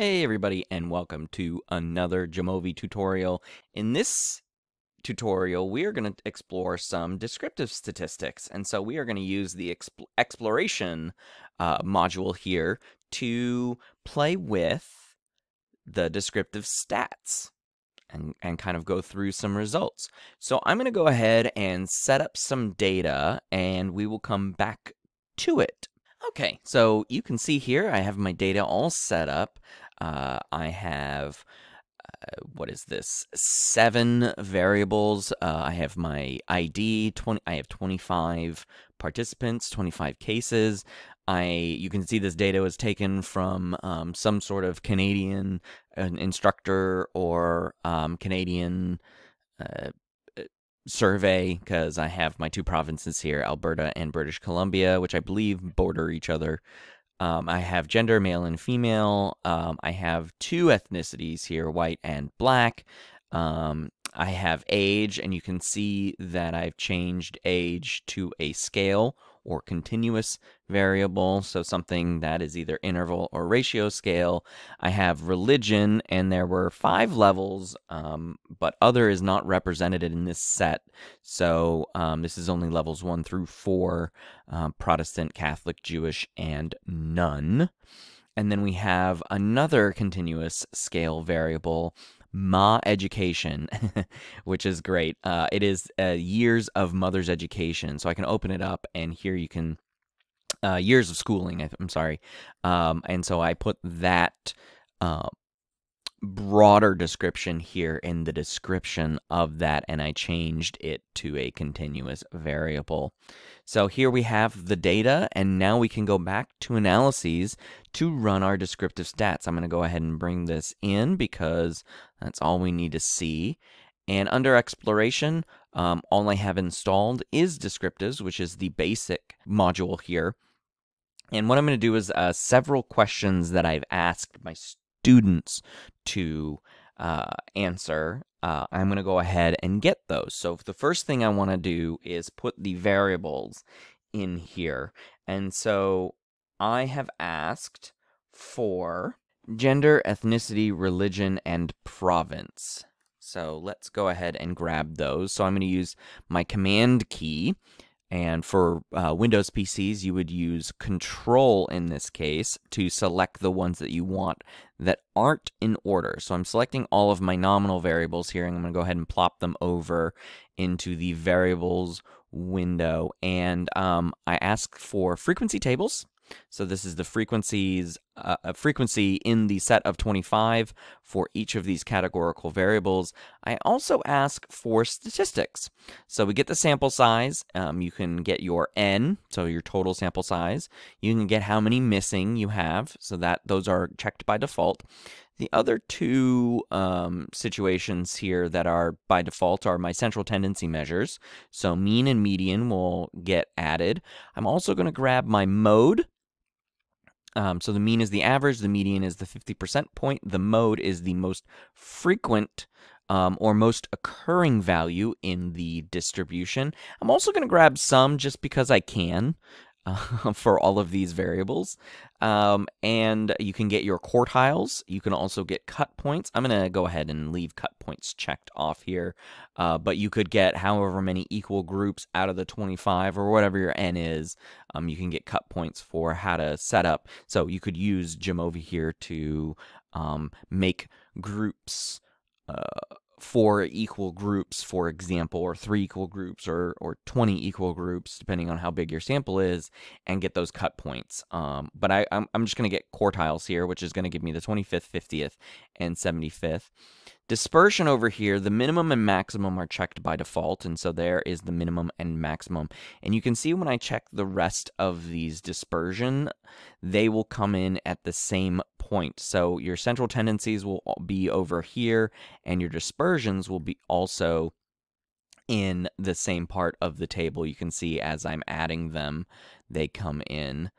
Hey everybody, and welcome to another Jamovi tutorial. In this tutorial, we are going to explore some descriptive statistics, and so we are going to use the exploration module here to play with the descriptive stats and kind of go through some results. So I'm going to go ahead and set up some data, and we will come back to it. Okay, so you can see here I have my data all set up. I have, what is this, 7 variables. I have my ID, I have 25 participants, 25 cases. You can see this data was taken from some sort of Canadian instructor or Canadian survey, because I have my 2 provinces here, Alberta and British Columbia, which I believe border each other. I have gender, male and female. I have 2 ethnicities here, white and black. I have age, and you can see that I've changed age to a scale or continuous variable, so something that is either interval or ratio scale. I have religion, and there were 5 levels, but other is not represented in this set, so this is only levels 1 through 4, Protestant, Catholic, Jewish, and none. And then we have another continuous scale variable, Ma Education, which is great. It is years of mother's education, so I can open it up, and here you can years of schooling. I'm sorry, and so I put that broader description here in the description of that, and I changed it to a continuous variable. So here we have the data, and now we can go back to analyses to run our descriptive stats. I'm going to go ahead and bring this in because that's all we need to see. And under exploration, all I have installed is descriptives, which is the basic module here. And what I'm going to do is several questions that I've asked my students to answer. I'm going to go ahead and get those. So the first thing I want to do is put the variables in here. And so I have asked for gender, ethnicity, religion, and province. So let's go ahead and grab those. So I'm going to use my command key. And for Windows PCs, you would use Control in this case to select the ones that you want that aren't in order. So I'm selecting all of my nominal variables here, and I'm going to go ahead and plop them over into the variables window. And I ask for frequency tables. So this is the frequencies, frequency in the set of 25 for each of these categorical variables. I also ask for statistics. So we get the sample size. You can get your N, so your total sample size. You can get how many missing you have, so that those are checked by default. The other 2 situations here that are by default are my central tendency measures. So mean and median will get added. I'm also going to grab my mode. So the mean is the average, the median is the 50% point, the mode is the most frequent or most occurring value in the distribution. I'm also going to grab some just because I can for all of these variables. And you can get your quartiles. You can also get cut points. I'm going to go ahead and leave cut points checked off here. But you could get however many equal groups out of the 25 or whatever your N is. You can get cut points for how to set up. So you could use Jamovi here to make groups, 4 equal groups, for example, or 3 equal groups, or 20 equal groups, depending on how big your sample is, and get those cut points. But I'm just going to get quartiles here, which is going to give me the 25th, 50th, and 75th. Dispersion over here, the minimum and maximum are checked by default, and so there is the minimum and maximum. And you can see when I check the rest of these dispersion, they will come in at the same point. So your central tendencies will be over here, and your dispersions will be also in the same part of the table. You can see as I'm adding them, they come in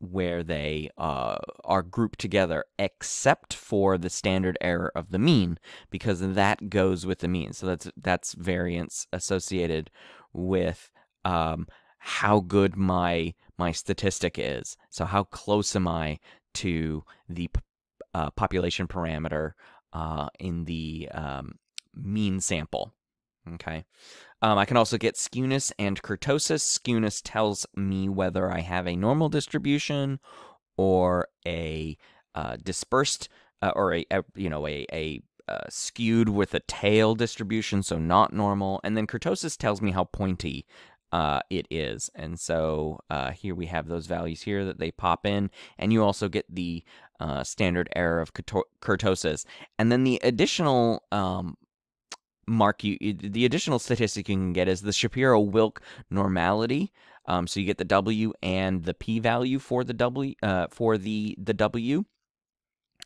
where they are grouped together, except for the standard error of the mean, because that goes with the mean. So that's variance associated with how good my statistic is. So how close am I to the population parameter in the mean sample. Okay. I can also get skewness and kurtosis. Skewness tells me whether I have a normal distribution or a dispersed or a skewed with a tail distribution, so not normal. And then kurtosis tells me how pointy it is. And so here we have those values here that they pop in, and you also get the standard error of kurtosis. And then the additional additional statistic you can get is the Shapiro-Wilk normality. So you get the W and the p-value for the W for the W,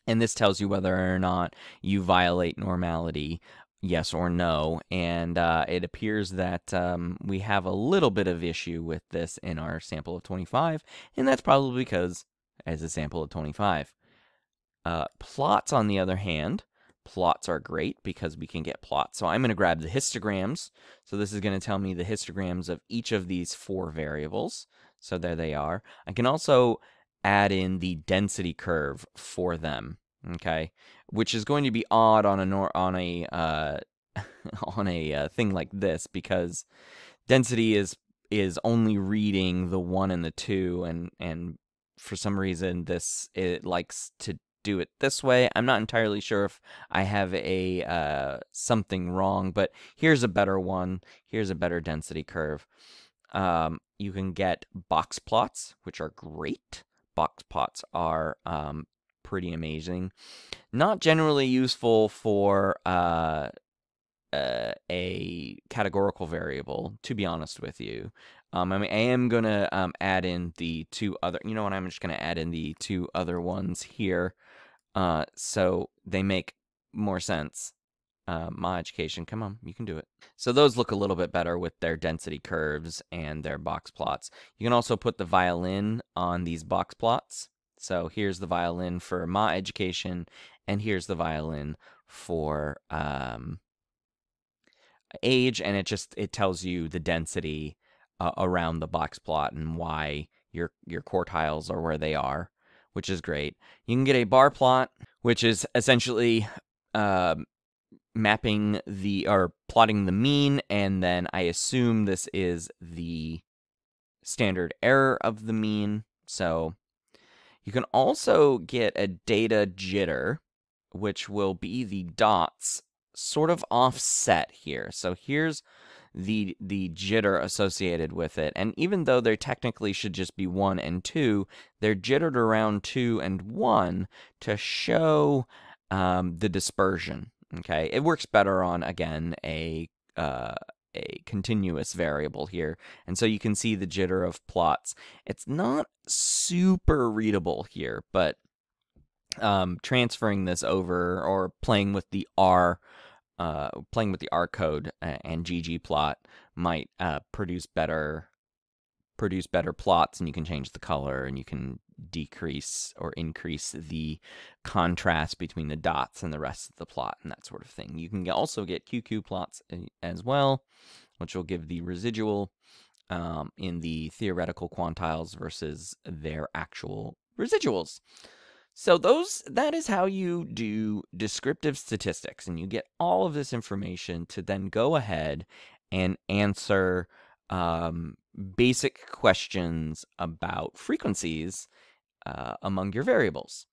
and this tells you whether or not you violate normality, yes or no. And it appears that we have a little bit of issue with this in our sample of 25, and that's probably because as a sample of 25. Plots, on the other hand, plots are great because we can get plots. So I'm going to grab the histograms. So this is going to tell me the histograms of each of these four variables. So there they are. I can also add in the density curve for them, okay, which is going to be odd on a thing like this, because density is only reading the 1 and the 2, and for some reason it likes to do it this way. I'm not entirely sure if I have a something wrong, but here's a better one. Here's a better density curve. You can get box plots, which are great. Box plots are pretty amazing. Not generally useful for a categorical variable, to be honest with you. I mean, I am going to add in the two other, you know what, I'm just going to add in the two other ones here. So they make more sense. My education, come on, you can do it. So those look a little bit better with their density curves and their box plots. You can also put the violin on these box plots. So here's the violin for my education, and here's the violin for age, and it tells you the density around the box plot and why your quartiles are where they are, which is great. You can get a bar plot, which is essentially mapping or plotting the mean, and then I assume this is the standard error of the mean. So you can also get a data jitter, which will be the dots sort of offset here. So here's the jitter associated with it, and even though there technically should just be 1 and 2, they're jittered around 2 and 1 to show the dispersion. Okay, it works better on, again, a continuous variable here, and so you can see the jitter of plots. It's not super readable here, but transferring this over or playing with the R code and ggplot might produce better plots, and you can change the color, and you can decrease or increase the contrast between the dots and the rest of the plot, and that sort of thing. You can also get QQ plots as well, which will give the residual in the theoretical quantiles versus their actual residuals. So that is how you do descriptive statistics, and you get all of this information to then go ahead and answer basic questions about frequencies among your variables.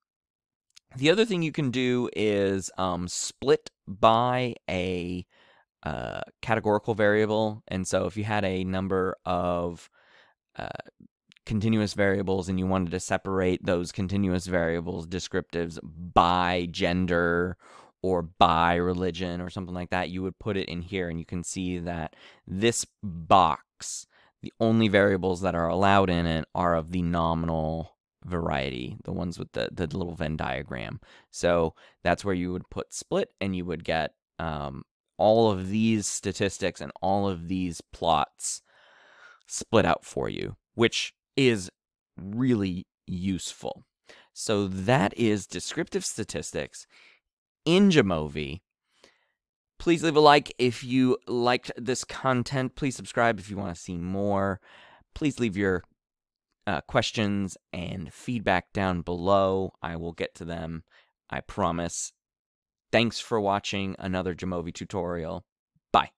The other thing you can do is split by a categorical variable, and so if you had a number of continuous variables and you wanted to separate those continuous variables descriptives by gender or by religion or something like that, you would put it in here, and you can see that this box, the only variables that are allowed in it are of the nominal variety, the ones with the little Venn diagram. So that's where you would put split, and you would get all of these statistics and all of these plots split out for you, which is really useful. So that is descriptive statistics in Jamovi. Please leave a like if you liked this content. Please subscribe if you want to see more. Please leave your questions and feedback down below. I will get to them, I promise. Thanks for watching another Jamovi tutorial. Bye.